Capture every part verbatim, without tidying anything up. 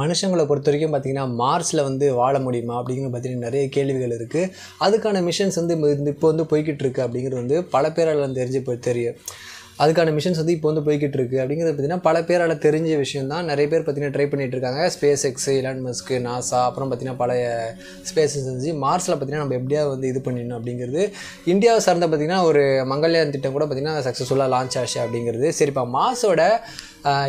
மனுஷங்களை பொறுத்த வரைக்கும் பார்த்திங்கன்னா மார்ஸில் வந்து வாழ முடியுமா அப்படிங்கிற பார்த்திங்கன்னா நிறைய கேள்விகள் இருக்குது. அதுக்கான மிஷன்ஸ் வந்து இப்போ வந்து போய்கிட்டு இருக்குது அப்படிங்கிறது வந்து பல பேரால் வந்து தெரிஞ்சு போய் தெரியும். அதுக்கான மிஷன்ஸ் வந்து இப்போ வந்து போய்கிட்டு இருக்குது அப்படிங்கிறது பார்த்திங்கன்னா பல பேரால் தெரிஞ்ச விஷயம் தான். நிறைய பேர் பார்த்திங்கன்னா ட்ரை பண்ணிகிட்ருக்காங்க. Space X, Elon Musk, NASA, அப்புறம் பார்த்திங்கன்னா பல ஸ்பேஸ் செஞ்சு மார்ஸில் பார்த்திங்கன்னா நம்ம எப்படியா வந்து இது பண்ணிடணும் அப்படிங்கிறது. இந்தியாவை சார்ந்த பார்த்திங்கன்னா ஒரு மங்கள்யான் திட்டம் கூட பார்த்திங்கன்னா சக்ஸஸ்ஃபுல்லாக லான்ச் ஆச்சு அப்படிங்கிறது. சரிப்பா மார்ஸோட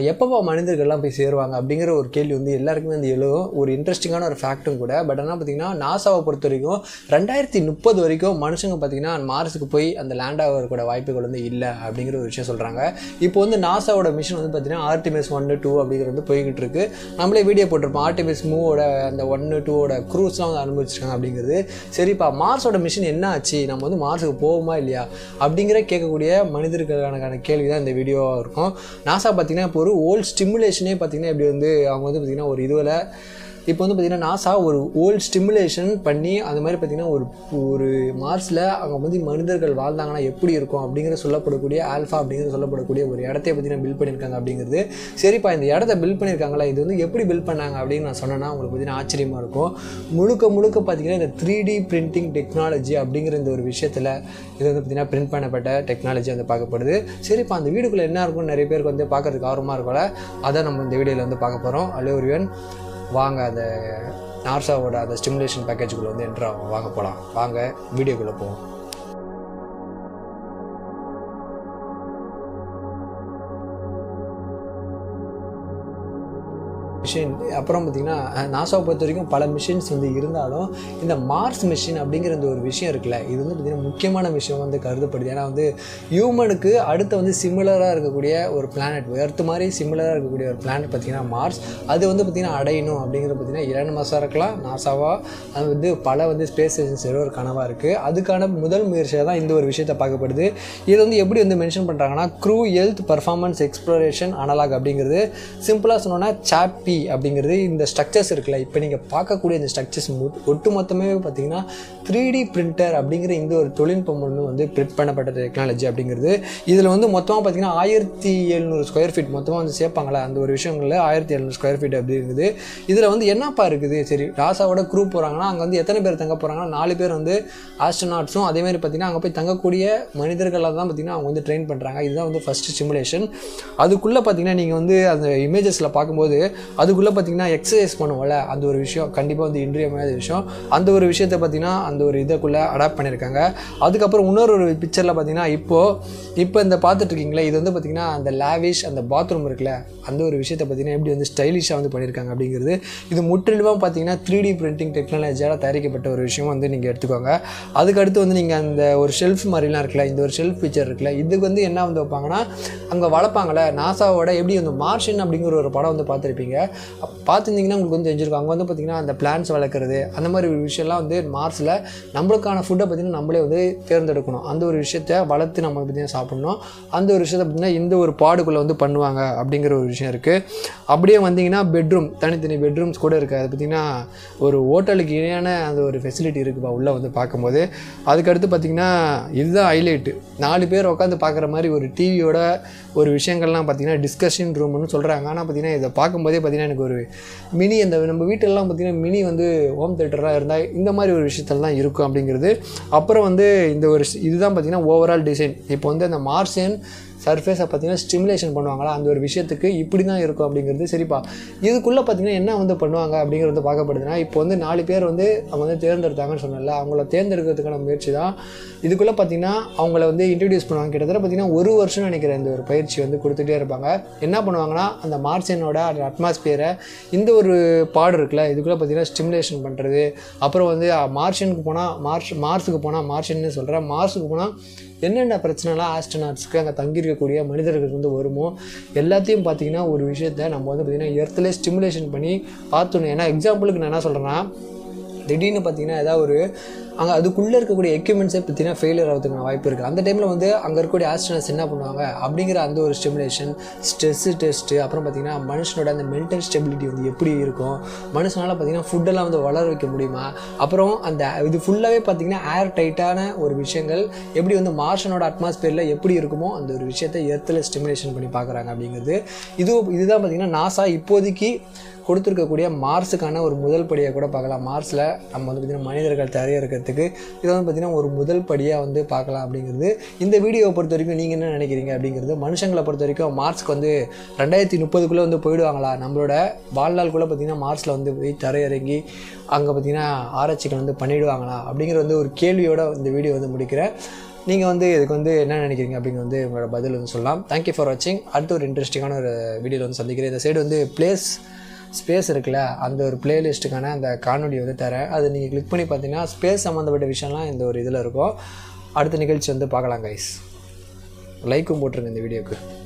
எப்பப்போ மனிதர்கள்லாம் போய் சேருவாங்க அப்படிங்கிற ஒரு கேள்வி வந்து எல்லாருக்குமே வந்து எழுதும். ஒரு இன்ட்ரெஸ்டிங்கான ஒரு ஃபேக்ட்டும் கூட. பட் ஆனால் பார்த்திங்கன்னா நாசாவை பொறுத்த வரைக்கும் ரெண்டாயிரத்தி முப்பது வரைக்கும் மனுஷங்க பார்த்திங்கன்னா மார்ஸுக்கு போய் அந்த லேண்ட் ஆகக்கூட வாய்ப்புகள் வந்து இல்லை அப்படிங்கிற ஒரு விஷயம் சொல்கிறாங்க. இப்போ வந்து நாசாவோட மிஷன் வந்து பார்த்திங்கன்னா ஆர்டிமிஸ் ஒன்று டூ அப்படிங்கிறது வந்து போய்கிட்டு இருக்குது. நம்மளே வீடியோ போட்டிருப்போம். ஆர்டிமிஸ் மூவோட அந்த ஒன்று டூவோட க்ரூஸ்லாம் வந்து அனுபவிச்சிருக்காங்க அப்படிங்கிறது. சரிப்பா மார்ஸோட மிஷன் என்ன ஆச்சு, நம்ம வந்து மார்ஸுக்கு போவோமா இல்லையா அப்படிங்கிற கேட்கக்கூடிய மனிதர்களுக்கான கேள்வி தான் இந்த வீடியோவாக இருக்கும். நாசா பார்த்திங்கன்னா இப்போ ஒரு ஓல்ட் ஸ்டிமுலேஷனே பார்த்திங்கன்னா இப்படி வந்து அவங்க வந்து பார்த்திங்கன்னா ஒரு இதுவில் இப்போ வந்து பார்த்திங்கன்னா நாசா ஒரு ஓல்ட் ஸ்டிமுலேஷன் பண்ணி அந்த மாதிரி பார்த்திங்கன்னா ஒரு ஒரு மார்ஸில் அவங்க வந்து மனிதர்கள் வாழ்ந்தாங்கன்னா எப்படி இருக்கும் அப்படிங்கிற சொல்லப்படக்கூடிய ஆல்ஃபா அப்படிங்கிறது சொல்லப்படக்கூடிய ஒரு இடத்தைய பார்த்திங்கன்னா பில்ட் பண்ணியிருக்காங்க அப்படிங்கிறது. சரிப்பா இந்த இடத்த பில்ட் பண்ணியிருக்காங்களா, இது வந்து எப்படி பில்ட் பண்ணாங்க அப்படின்னு நான் சொன்னேன்னா உங்களுக்கு பார்த்திங்கன்னா ஆச்சரியமாக இருக்கும். முழுக்க முழுக்க பார்த்திங்கன்னா இந்த த்ரீ டி பிரிண்டிங் டெக்னாலஜி அப்படிங்கிற இந்த ஒரு விஷயத்தில் இது வந்து பார்த்திங்கன்னா பிரிண்ட் பண்ணப்பட்ட டெக்னாலஜி வந்து பார்க்கப்படுது. சரிப்பா அந்த வீடுக்குள்ளே என்ன இருக்கும்னு நிறைய பேருக்கு வந்து பார்க்குறதுக்கு ஆர்வமாக இருக்கல, அதை நம்ம இந்த வீடியோவில் வந்து பார்க்க போகிறோம். அல்ல ஒருவன் வாங்க அந்த நாசாவோட அந்த ஸ்டிமுலேஷன் பேக்கேஜுக்குள்ளே வந்து என்ட்ரு ஆகும். வாங்க போகலாம், வாங்க வீடியோக்குள்ளே போவோம். மிஷின் அப்புறம் பார்த்திங்கன்னா நாசாவை பொறுத்த வரைக்கும் பல மிஷின்ஸ் வந்து இருந்தாலும் இந்த மார்ஸ் மிஷின் அப்படிங்கிற இந்த ஒரு விஷயம் இருக்குல்ல, இது வந்து பார்த்திங்கன்னா முக்கியமான விஷயம் வந்து கருதப்படுது. ஏன்னா வந்து ஹியூமனுக்கு அடுத்த வந்து சிமிலராக இருக்கக்கூடிய ஒரு பிளானட், எர்த் மாதிரி சிமிலராக இருக்கக்கூடிய ஒரு பிளானட் பார்த்திங்கன்னா மார்ஸ். அது வந்து பார்த்திங்கன்னா அடையணும் அப்படிங்கிறது பார்த்திங்கன்னா எலான் மஸ்கா இருக்கலாம், நாசாவாக அது வந்து பல வந்து ஸ்பேஸ் ஸ்டேஷன்ஸ் ஒரு கனவாக இருக்குது. அதுக்கான முதல் முயற்சியாக தான் இந்த ஒரு விஷயத்தை பார்க்கப்படுது. இது வந்து எப்படி வந்து மென்ஷன் பண்ணுறாங்கன்னா crew health performance exploration analog அப்படிங்கிறது. சிம்பிளாக சொன்னோன்னா சாப்பி அப்படிங்கிறது இந்த ஸ்ட்ரக்சர்ஸ் இருக்குல்ல, இப்போ நீங்கள் பார்க்கக்கூடிய இந்த ஸ்ட்ரக்சர்ஸ் ஒட்டு மொத்தமே பார்த்தீங்கன்னா த்ரீ டி பிரிண்டர் அப்படிங்கிற இந்த ஒரு தொழில்நுட்பம் மூலமும் வந்து பிரிண்ட் பண்ணப்பட்ட டெக்னாலஜி அப்படிங்கிறது. இதில் வந்து மொத்தமாக பார்த்தீங்கன்னா ஆயிரத்தி எழுநூறு ஸ்கொயர் ஃபீட் மொத்தமாக வந்து சேர்ப்பாங்களா அந்த ஒரு விஷயங்களில் ஆயிரத்தி எழுநூறு ஸ்கொயர் ஃபீட் அப்படிங்கிறது. இதில் வந்து என்னப்பா இருக்குது, சரி நாசாவோட குரூப் போகிறாங்கன்னா அங்கே வந்து எத்தனை பேர் தங்க போகிறாங்கன்னா நாலு பேர் வந்து ஆஸ்ட்ரோநாட்ஸும் அதேமாதிரி பார்த்தீங்கன்னா அங்கே போய் தங்கக்கூடிய மனிதர்களாக தான் பார்த்திங்கன்னா அவங்க வந்து ட்ரெயின் பண்ணுறாங்க. இதுதான் வந்து ஃபஸ்ட் சிமுலேஷன். அதுக்குள்ளே பார்த்தீங்கன்னா நீங்கள் வந்து அந்த இமேஜஸில் பார்க்கும்போது அதுக்குள்ளே பார்த்திங்கன்னா எக்ஸசைஸ் பண்ணுவோம்ல அந்த ஒரு விஷயம் கண்டிப்பாக வந்து இன்றியமையாத விஷயம். அந்த ஒரு விஷயத்தை பார்த்திங்கன்னா அந்த ஒரு இதுக்குள்ளே அடாப்ட் பண்ணியிருக்காங்க. அதுக்கப்புறம் இன்னொரு ஒரு பிக்சரில் பார்த்திங்கன்னா இப்போது இப்போ இந்த பார்த்துட்ருக்கீங்களே இது வந்து பார்த்திங்கன்னா அந்த லேவிஷ் அந்த பாத்ரூம் இருக்குல்ல அந்த ஒரு விஷயத்தை பார்த்திங்கன்னா எப்படி வந்து ஸ்டைலிஷாக வந்து பண்ணியிருக்காங்க அப்படிங்கிறது. இது முற்றிலுமாக பார்த்திங்கன்னா த்ரீ டி பிரிண்டிங் டெக்னாலஜியால் தயாரிக்கப்பட்ட ஒரு விஷயம் வந்து நீங்கள் எடுத்துக்கோங்க. அதுக்கடுத்து வந்து நீங்கள் அந்த ஒரு ஷெல்ஃப் மாதிரிலாம் இருக்குல்ல இந்த ஒரு ஷெல்ஃப் ஃபீச்சர் இருக்குல்ல இதுக்கு வந்து என்ன வந்து வைப்பாங்கன்னா அங்கே வளர்ப்பாங்கள நாசாவோட எப்படி வந்து மார்ஷன் அப்படிங்கிற ஒரு படம் வந்து பார்த்துருப்பீங்க. பார்த்துருந்தீங்கன்னா உங்களுக்கு வந்து தெரிஞ்சிருக்கும் அங்கே வந்து பார்த்திங்கன்னா அந்த பிளான்ஸ் வளர்க்குறது அந்த மாதிரி ஒரு விஷயம்லாம் வந்து மார்ஸில் நம்மளுக்கான ஃபுட்டை பார்த்திங்கன்னா நம்மளே வந்து தேர்ந்தெடுக்கணும். அந்த ஒரு விஷயத்தை வளர்த்து நம்ம பார்த்திங்கன்னா சாப்பிட்ணும். அந்த ஒரு விஷயத்தை பார்த்திங்கன்னா இந்த ஒரு பாடுக்குள்ளே வந்து பண்ணுவாங்க அப்படிங்கிற ஒரு விஷயம் இருக்குது. அப்படியே வந்தீங்கன்னா பெட்ரூம் தனித்தனி பெட்ரூம்ஸ் கூட இருக்குது. அது பார்த்திங்கன்னா ஒரு ஹோட்டலுக்கு இணையான அந்த ஒரு ஃபெசிலிட்டி இருக்குப்பா உள்ளே வந்து பார்க்கும்போது. அதுக்கடுத்து பார்த்திங்கன்னா இதுதான் ஹைலைட்டு, நாலு பேர் உட்காந்து பார்க்குற மாதிரி ஒரு டிவியோட ஒரு விஷயங்கள்லாம் பார்த்திங்கன்னா டிஸ்கஷன் ரூம்னு சொல்கிறாங்க. ஆனால் பார்த்திங்கன்னா இதை பார்க்கும்போதே பார்த்திங்கன்னா எனக்கு ஒரு மினி அந்த நம்ம வீட்டிலலாம் பார்த்திங்கன்னா மினி வந்து ஹோம் தேட்டராக இருந்தால் இந்த மாதிரி ஒரு விஷயத்தில் தான் இருக்கும் அப்படிங்கிறது. அப்புறம் வந்து இந்த ஒரு இதுதான் பார்த்திங்கன்னா ஓவரால் டிசைன். இப்போ வந்து அந்த மார்சியன் சர்ஃபேஸை பார்த்திங்கன்னா ஸ்டிமுலேஷன் பண்ணுவாங்களா அந்த ஒரு விஷயத்துக்கு இப்படி தான் இருக்கும் அப்படிங்கிறது. சரிப்பா இதுக்குள்ளே பார்த்திங்கன்னா என்ன வந்து பண்ணுவாங்க அப்படிங்கிறது பார்க்கப்படுதுன்னா இப்போ வந்து நாலு பேர் வந்து அவங்க வந்து தேர்ந்தெடுத்தாங்கன்னு சொன்னால அவங்கள தேர்ந்தெடுக்கிறதுக்கான முயற்சி தான். இதுக்குள்ளே பார்த்திங்கன்னா அவங்கள வந்து இன்ட்ரடியூஸ் பண்ணுவாங்க. கிட்டத்தட்ட பார்த்திங்கன்னா ஒரு வருஷம் நினைக்கிறேன் இந்த ஒரு பயிற்சி வந்து கொடுத்துட்டே இருப்பாங்க. என்ன பண்ணுவாங்கன்னா அந்த மார்சியனோட அந்த அட்மாஸ்பியரை இந்த ஒரு பாடு இருக்குல்ல இதுக்குள்ளே பார்த்திங்கன்னா ஸ்டிமுலேஷன் பண்ணுறது. அப்புறம் வந்து மார்ஷனுக்கு போனால் மார்ஷ் மார்ஸுக்கு போனால் மார்ஷன்னு சொல்கிறேன் மார்ஸுக்கு போனால் என்னென்ன பிரச்சனைலாம் ஆஸ்ட்ரோநாட்ஸுக்கு அங்கே தங்கியிருக்கக்கூடிய மனிதர்களுக்கு வந்து வருமோ எல்லாத்தையும் பார்த்திங்கன்னா ஒரு விஷயத்தை நம்ம வந்து பார்த்திங்கன்னா எர்த்துலேயே ஸ்டிமுலேஷன் பண்ணி பார்த்துணும். ஏன்னா எக்ஸாம்பிளுக்கு நான் என்ன சொல்கிறேன்னா திடீர்னு பார்த்திங்கன்னா ஏதாவது ஒரு அங்கே அதுக்குள்ளே இருக்கக்கூடிய எக்யூப்மெண்ட்ஸே பார்த்தீங்கன்னா ஃபெயிலியர் ஆகிறதுக்கான வாய்ப்பு இருக்குது. அந்த டைமில் வந்து அங்கே இருக்கக்கூடிய ஆஸ்ட்ரோனட்ஸ் என்ன பண்ணுவாங்க அப்படிங்கிற அந்த ஒரு ஸ்டிமுலேஷன், ஸ்ட்ரெஸ்ஸு டெஸ்ட்டு, அப்புறம் பார்த்திங்கன்னா மனுஷனோட அந்த மென்டல் ஸ்டெபிலிட்டி வந்து எப்படி இருக்கும், மனுஷனால் பார்த்திங்கன்னா ஃபுட்டெல்லாம் வந்து வளர வைக்க முடியுமா, அப்புறம் அந்த இது ஃபுல்லாகவே பார்த்திங்கன்னா ஏர் டைட்டான ஒரு விஷயங்கள் எப்படி வந்து மார்ஷனோட அட்மாஸ்பியரில் எப்படி இருக்குமோ அந்த ஒரு விஷயத்தை எர்த்தில் ஸ்டிமுலேஷன் பண்ணி பார்க்குறாங்க அப்படிங்கிறது. இது இதுதான் பார்த்திங்கன்னா நாசா இப்போதைக்கு கொடுத்துருக்கக்கூடிய மார்ஸுக்கான ஒரு முதல் படியாக கூட பார்க்கலாம். மார்ஸில் நம்ம வந்து பார்த்திங்கன்னா மனிதர்கள் தரைய இருக்கிறதுக்கு இதை வந்து பார்த்திங்கன்னா ஒரு முதல் படியாக வந்து பார்க்கலாம் அப்படிங்கிறது. இந்த வீடியோவை பொறுத்த வரைக்கும் நீங்கள் என்ன நினைக்கிறீங்க அப்படிங்கிறது. மனுஷங்களை பொறுத்த வரைக்கும் மார்ஸ்க்கு வந்து ரெண்டாயிரத்தி முப்பதுக்குள்ளே வந்து போயிடுவாங்களா? நம்மளோட வாழ்நாளுக்குள்ளே பார்த்திங்கன்னா மார்ஸில் வந்து போய் தரையிறங்கி அங்கே பார்த்திங்கன்னா ஆராய்ச்சிகள் வந்து பண்ணிவிடுவாங்களா அப்படிங்கிற வந்து ஒரு கேள்வியோடு இந்த வீடியோ வந்து முடிக்கிறேன். நீங்கள் வந்து இதுக்கு வந்து என்ன நினைக்கிறீங்க அப்படிங்க வந்து உங்களோட பதில் வந்து சொல்லலாம். தேங்க்யூ ஃபார் வாட்சிங். அடுத்த ஒரு இன்ட்ரெஸ்டிங்கான ஒரு வீடியோவில் வந்து சந்திக்கிறேன். இந்த சைடு வந்து பிளேஸ் ஸ்பேஸ் இருக்குல்ல, அந்த ஒரு பிளேலிஸ்ட்டுக்கான அந்த காணொலி வந்து தரேன். அதை நீங்கள் கிளிக் பண்ணி பார்த்தீங்கன்னா ஸ்பேஸ் சம்மந்தப்பட்ட விஷயம்லாம் இந்த ஒரு இதில் இருக்கும். அடுத்த நிகழ்ச்சி வந்து பார்க்கலாம் கைஸ். லைக்கும் போட்டிருங்க இந்த வீடியோவுக்கு.